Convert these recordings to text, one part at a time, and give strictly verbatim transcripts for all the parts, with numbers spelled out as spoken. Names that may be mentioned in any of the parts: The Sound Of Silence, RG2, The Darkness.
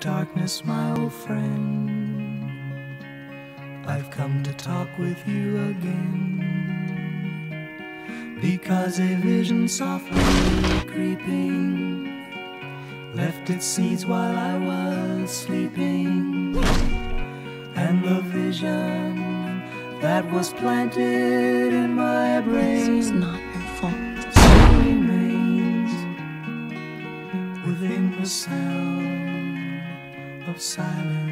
darkness, my old friend, I've come to talk with you again, because a vision softly creeping left its seeds while I was sleeping, and the vision that was planted in my brain, this is not your fault, still remains within the sound of silence.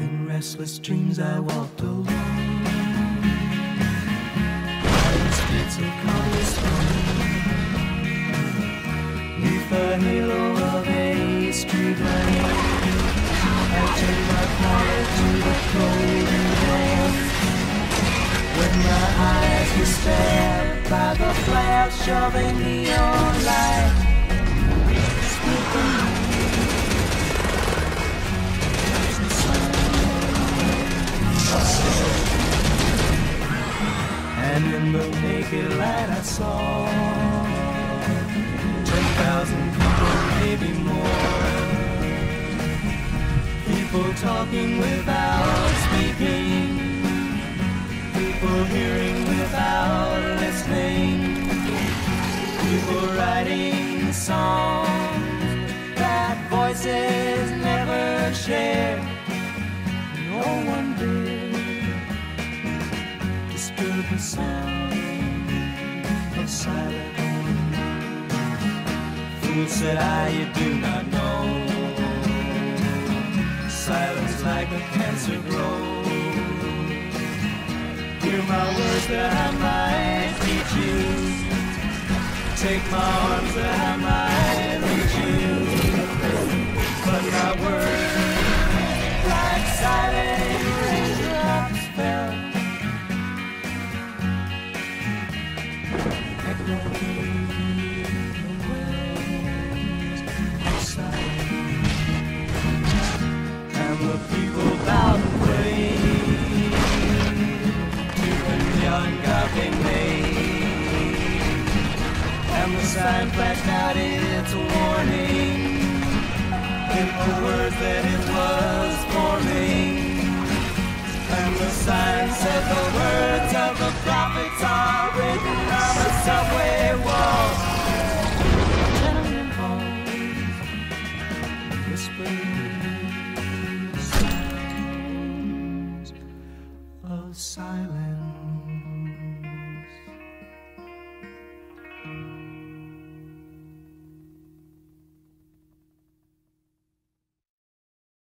In restless dreams I walked alone, by the streets of cobblestone, neath the halo of a street light. I turned my collar to the cold and damp, when my eyes were stabbed by the flash of a neon light. And in the naked light I saw ten thousand people, maybe more. People talking without speaking, people hearing without listening, people writing songs that voices never share. No one did disturb the sound of silence. Fool said I, you do not know. Silence like a cancer grows. Hear my words that I might teach you, take my arms that I might reach you, but my words like silent raindrops fell, echoing the waves silence. The people bowed away to the neon coffee made, and the sign flashed out its warning in the words that it was forming, and the sign said the words of the